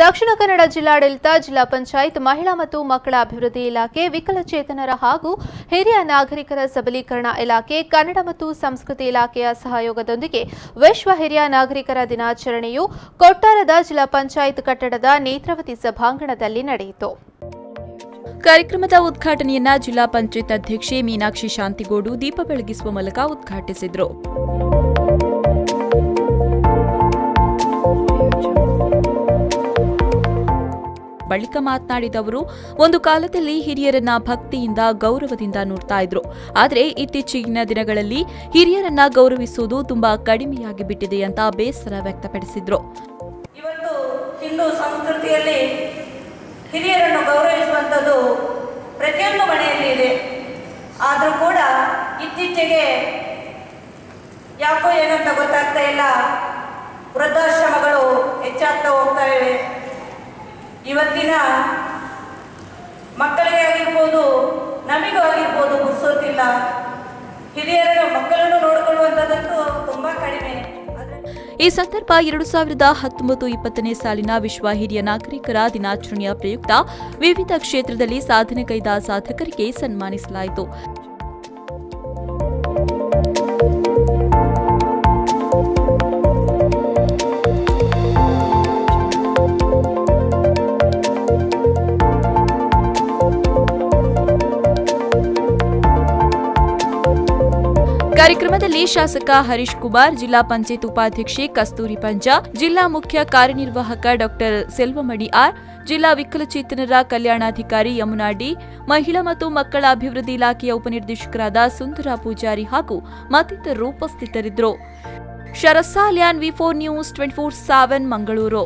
ದಕ್ಷಿಣ ಕನ್ನಡ ಜಿಲ್ಲಾಡಳಿತ ಜಿಲ್ಲಾ ಪಂಚಾಯತ್ ಮಹಿಳಾ ಮತ್ತು ಮಕ್ಕಳ ಅಭಿವೃದ್ಧಿ ಇಲಾಖೆ ವಿಕಲಚೇತನರ ಹಾಗೂ ಹಿರಿಯ ನಾಗರಿಕರ ಸಬಲೀಕರಣ ಇಲಾಖೆ ಕನ್ನಡ ಮತ್ತು ಸಂಸ್ಕೃತಿ ಇಲಾಖೆಯ ಸಹಯೋಗದೊಂದಿಗೆ ವಿಶ್ವ ಹಿರಿಯ ನಾಗರಿಕರ ದಿನಾಚರಣೆಯು ಕೊಟ್ಟಾರದ ಜಿಲ್ಲಾ ಪಂಚಾಯತ್ ಕಟ್ಟಡದ ನೇತ್ರಾವತಿ ಸಭಾಂಗಣದಲ್ಲಿ ನಡೆಯಿತು. ಕಾರ್ಯಕ್ರಮದ ಉದ್ಘಾಟನೆಯನ್ನ ಜಿಲ್ಲಾ ಪಂಚಾಯತ್ ಅಧ್ಯಕ್ಷೆ ಮೀನಾಕ್ಷಿ ಶಾಂತಿಗೋಡು ದೀಪ ಬೆಳಗಿಸುವ ಮೂಲಕ ಉದ್ಘಾಟಿಸಿದರು. ಬಳಿಕ ಮಾತನಾಡಿದ ಅವರು, ಒಂದು ಕಾಲದಲ್ಲಿ ಹಿರಿಯರನ್ನ ಭಕ್ತಿಯಿಂದ ಗೌರವದಿಂದ ನೋಡ್ತಾ ಇದ್ರು. ಆದರೆ ಇತ್ತೀಚಿನ ದಿನಗಳಲ್ಲಿ ಹಿರಿಯರನ್ನ ಗೌರವಿಸುವುದು ತುಂಬಾ ಕಡಿಮೆಯಾಗಿ ಬಿಟ್ಟಿದೆ ಅಂತ ಬೇಸರ ವ್ಯಕ್ತಪಡಿಸಿದ್ರು. ಇವತ್ತು ಹಿಂದೂ ಸಂಸ್ಕೃತಿಯಲ್ಲಿ ಹಿರಿಯರನ್ನು ಗೌರವಿಸುವಂಥದ್ದು ಪ್ರತಿಯೊಂದು ಮನೆಯಲ್ಲಿ ಇದೆ. ಆದರೂ ಕೂಡ ಇತ್ತೀಚೆಗೆ ಯಾಕೋ ಏನಂತ ಗೊತ್ತಾಗ್ತಾ ಇಲ್ಲ, ವೃದ್ಧಾಶ್ರಮಗಳು ಹೆಚ್ಚಾಗ್ತಾ ಹೋಗ್ತಾ ಇವೆ. ಇವತ್ತಿನ ಮಕ್ಕಳಿಗೆ ಆಗಿರ್ಬೋದು, ನಮಗೂ ಆಗಿರ್ಬೋದು, ಗುರ್ಸೋತಿಲ್ಲ. ಹಿರಿಯರನ್ನು ಮಕ್ಕಳನ್ನು ನೋಡಿಕೊಳ್ಳುವಂಥದ್ದಂತೂ ತುಂಬ ಕಡಿಮೆ. ಈ ಸಂದರ್ಭ 2019-2020 ಸಾಲಿನ ವಿಶ್ವ ಹಿರಿಯ ನಾಗರಿಕರ ದಿನಾಚರಣೆಯ ಪ್ರಯುಕ್ತ ವಿವಿಧ ಕ್ಷೇತ್ರದಲ್ಲಿ ಸಾಧನೆಗೈದ ಸಾಧಕರಿಗೆ ಸನ್ಮಾನಿಸಲಾಯಿತು. ಕಾರ್ಯಕ್ರಮದಲ್ಲಿ ಶಾಸಕ ಹರೀಶ್ ಕುಮಾರ್, ಜಿಲ್ಲಾ ಪಂಚಾಯತ್ ಉಪಾಧ್ಯಕ್ಷೆ ಕಸ್ತೂರಿ ಪಂಜಾ, ಜಿಲ್ಲಾ ಮುಖ್ಯ ಕಾರ್ಯನಿರ್ವಾಹಕ ಡಾಕ್ಟರ್ ಸೆಲ್ವಮಣಿ ಆರ್, ಜಿಲ್ಲಾ ವಿಕಲಚೇತನರ ಕಲ್ಯಾಣಾಧಿಕಾರಿ ಯಮುನಾ ಡಿ, ಮಹಿಳಾ ಮತ್ತು ಮಕ್ಕಳ ಅಭಿವೃದ್ಧಿ ಇಲಾಖೆಯ ಉಪನಿರ್ದೇಶಕರಾದ ಸುಂದರ ಪೂಜಾರಿ ಹಾಗೂ ಮತ್ತಿತರರು ಉಪಸ್ಥಿತರಿದ್ದರು. ಶರಸಾಲ್ಯಾನ್ ವಿ4 ನ್ಯೂಸ್ 24/7 ಮಂಗಳೂರು.